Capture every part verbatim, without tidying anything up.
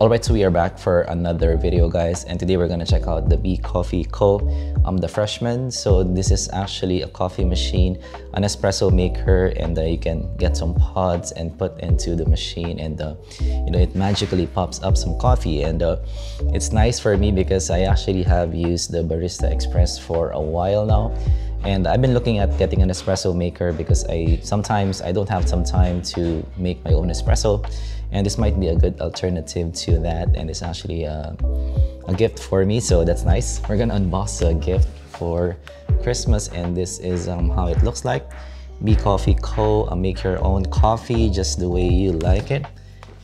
Alright, so we are back for another video, guys, and today we're gonna check out the B Coffee Co., um, the Freshman. So this is actually a coffee machine, an espresso maker, and uh, you can get some pods and put into the machine, and uh, you know, it magically pops up some coffee. And uh, it's nice for me because I actually have used the Barista Express for a while now. And I've been looking at getting an espresso maker because I sometimes I don't have some time to make my own espresso, and this might be a good alternative to that, and it's actually a, a gift for me, so that's nice. We're gonna unbox a gift for Christmas, and this is um, how it looks like. B Coffee Co., uh, make your own coffee just the way you like it.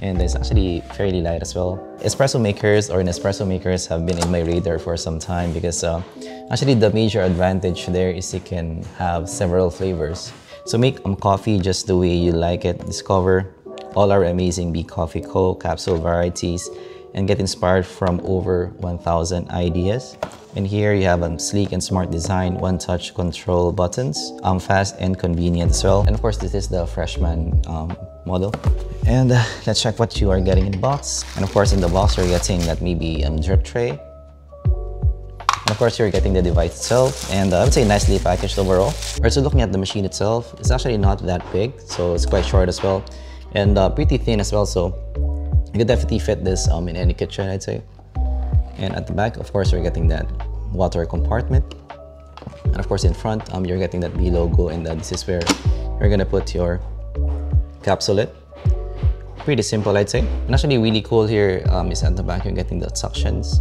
And it's actually fairly light as well. Espresso makers or Nespresso makers have been in my radar for some time because uh, actually the major advantage there is you can have several flavors. So make um, coffee just the way you like it. Discover all our amazing B Coffee Co. capsule varieties and get inspired from over one thousand ideas. And here you have a um, sleek and smart design, one-touch control buttons, um, fast and convenient as well. And of course, this is the Freshman um, model. And uh, let's check what you are getting in the box. And of course, in the box, you're getting that maybe um, drip tray. And of course, you're getting the device itself. And uh, I would say nicely packaged overall. Alright, so looking at the machine itself, it's actually not that big, so it's quite short as well. And uh, pretty thin as well, so you could definitely fit this um, in any kitchen, I'd say. And at the back, of course, you're getting that water compartment. And of course, in front, um, you're getting that B logo, and uh, this is where you're gonna put your capsulate. Pretty simple, I'd say. And actually really cool here um, is at the back, you're getting the suctions.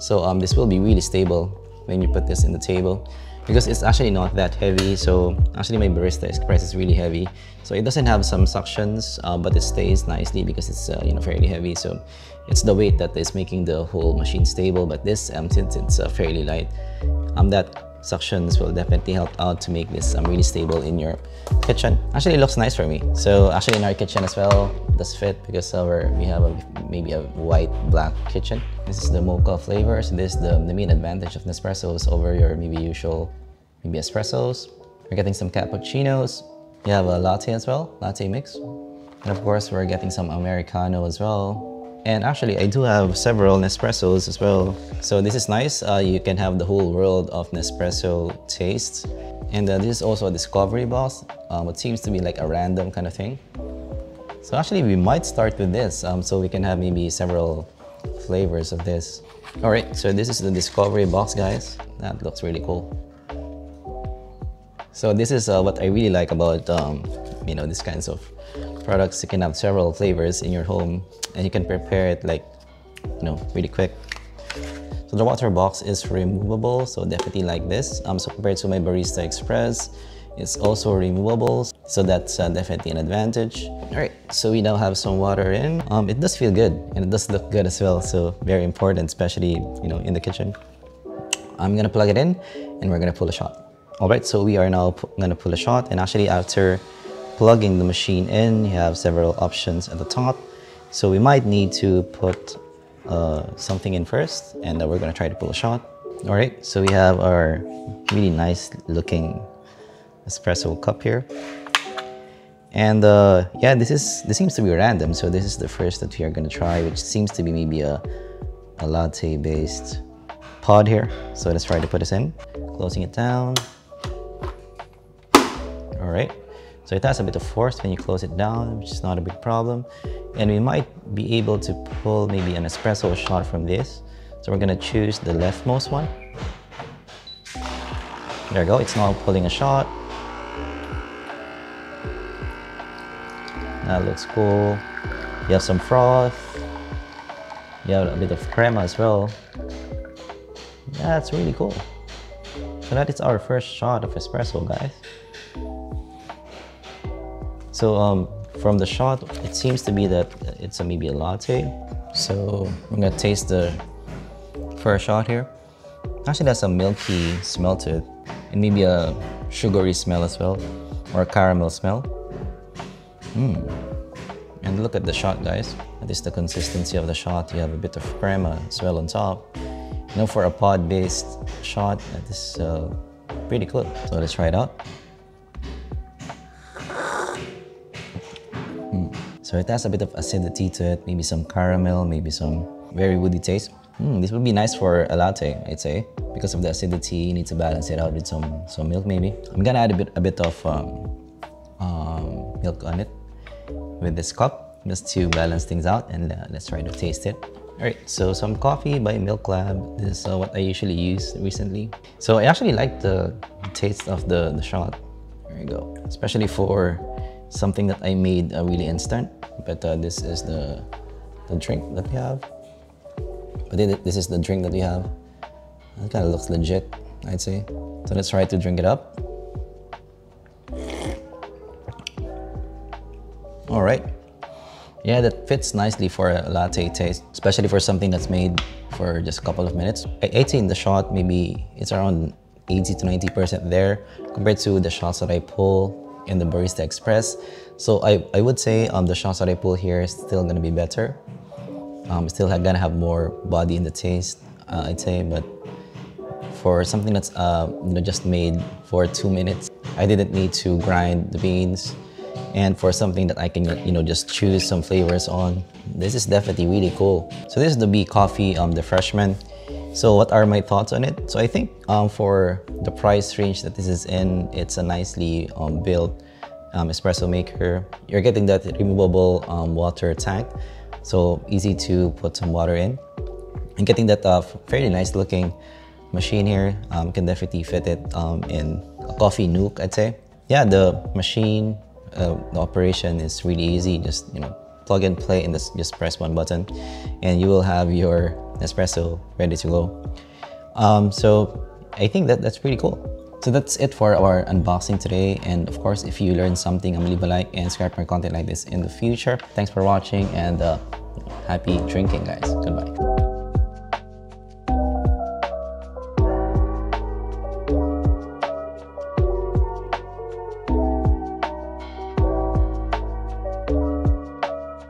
So um, this will be really stable when you put this in the table, because it's actually not that heavy. So actually my Barista Express is really heavy, so it doesn't have some suctions, uh, but it stays nicely because it's uh, you know, fairly heavy. So it's the weight that is making the whole machine stable, but this um, since it's uh, fairly light, um, that suctions will definitely help out to make this um, really stable in your kitchen. Actually it looks nice for me. So actually in our kitchen as well, it does fit because our, we have a, maybe a white black kitchen. This is the mocha flavor. So this is the, the main advantage of Nespressos over your maybe usual maybe espressos. We're getting some cappuccinos. You have a latte as well, latte mix. And of course, we're getting some Americano as well. And actually, I do have several Nespressos as well. So this is nice. Uh, you can have the whole world of Nespresso tastes. And uh, this is also a discovery box, um, what seems to be like a random kind of thing. So actually, we might start with this. Um, so we can have maybe several flavors of this. All right, so this is the discovery box, guys. That looks really cool. So this is uh, what I really like about um, you know, these kinds of products. You can have several flavors in your home, and you can prepare it like, you know, really quick. So the water box is removable, so definitely like this. Um, so compared to my Barista Express, it's also removable, so that's uh, definitely an advantage. All right, so we now have some water in. Um, it does feel good, and it does look good as well, so very important, especially, you know, in the kitchen. I'm gonna plug it in, and we're gonna pull a shot. All right, so we are now gonna pull a shot, and actually after plugging the machine in, you have several options at the top. So we might need to put uh, something in first, and then we're gonna try to pull a shot. All right, so we have our really nice looking espresso cup here. And uh, yeah, this is this seems to be random. So this is the first that we are gonna try, which seems to be maybe a, a latte based pod here. So let's try to put this in, closing it down. All right. So it has a bit of force when you close it down, which is not a big problem. And we might be able to pull maybe an espresso shot from this. So we're gonna choose the leftmost one. There we go, it's now pulling a shot. That looks cool. You have some froth. You have a bit of crema as well. That's really cool. So that is our first shot of espresso, guys. So um, from the shot, it seems to be that it's a, maybe a latte. So I'm gonna taste the first shot here. Actually, that's a milky smell to it, and maybe a sugary smell as well, or a caramel smell. Mm. And look at the shot, guys. That is the consistency of the shot. You have a bit of crema as well on top. You know, for a pod-based shot, that is uh, pretty cool. So let's try it out. So it has a bit of acidity to it, maybe some caramel, maybe some very woody taste. Mm, this would be nice for a latte, I'd say. Because of the acidity, you need to balance it out with some, some milk maybe. I'm gonna add a bit, a bit of um, um, milk on it with this cup just to balance things out, and uh, let's try to taste it. All right, so some coffee by Milk Lab. This is uh, what I usually use recently. So I actually like the taste of the, the shot. There you go. Especially for something that I made uh, really instant. But uh, this is the, the drink that we have. But this is the drink that we have. It kind of looks legit, I'd say. So let's try to drink it up. All right. Yeah, that fits nicely for a latte taste, especially for something that's made for just a couple of minutes. I'd say in the shot, maybe it's around eighty to ninety percent there compared to the shots that I pull in the Barista Express. So I, I would say um, the shots that I pull here is still gonna be better. Um, still have, gonna have more body in the taste, uh, I'd say, but for something that's uh, you know, just made for two minutes, I didn't need to grind the beans. And for something that I can, you know, just choose some flavors on, this is definitely really cool. So this is the B Coffee, um, the Freshman. So what are my thoughts on it? So I think um, for the price range that this is in, it's a nicely um, built um, espresso maker. You're getting that removable um, water tank. So easy to put some water in, and getting that uh, fairly nice looking machine here. Um, can definitely fit it um, in a coffee nook, I'd say. Yeah, the machine, uh, the operation is really easy. Just, you know, plug and play and just press one button and you will have your Nespresso ready to go. Um, so I think that that's pretty cool. So that's it for our unboxing today. And of course, if you learned something, leave a like and subscribe for content like this in the future. Thanks for watching, and uh, happy drinking, guys. Goodbye.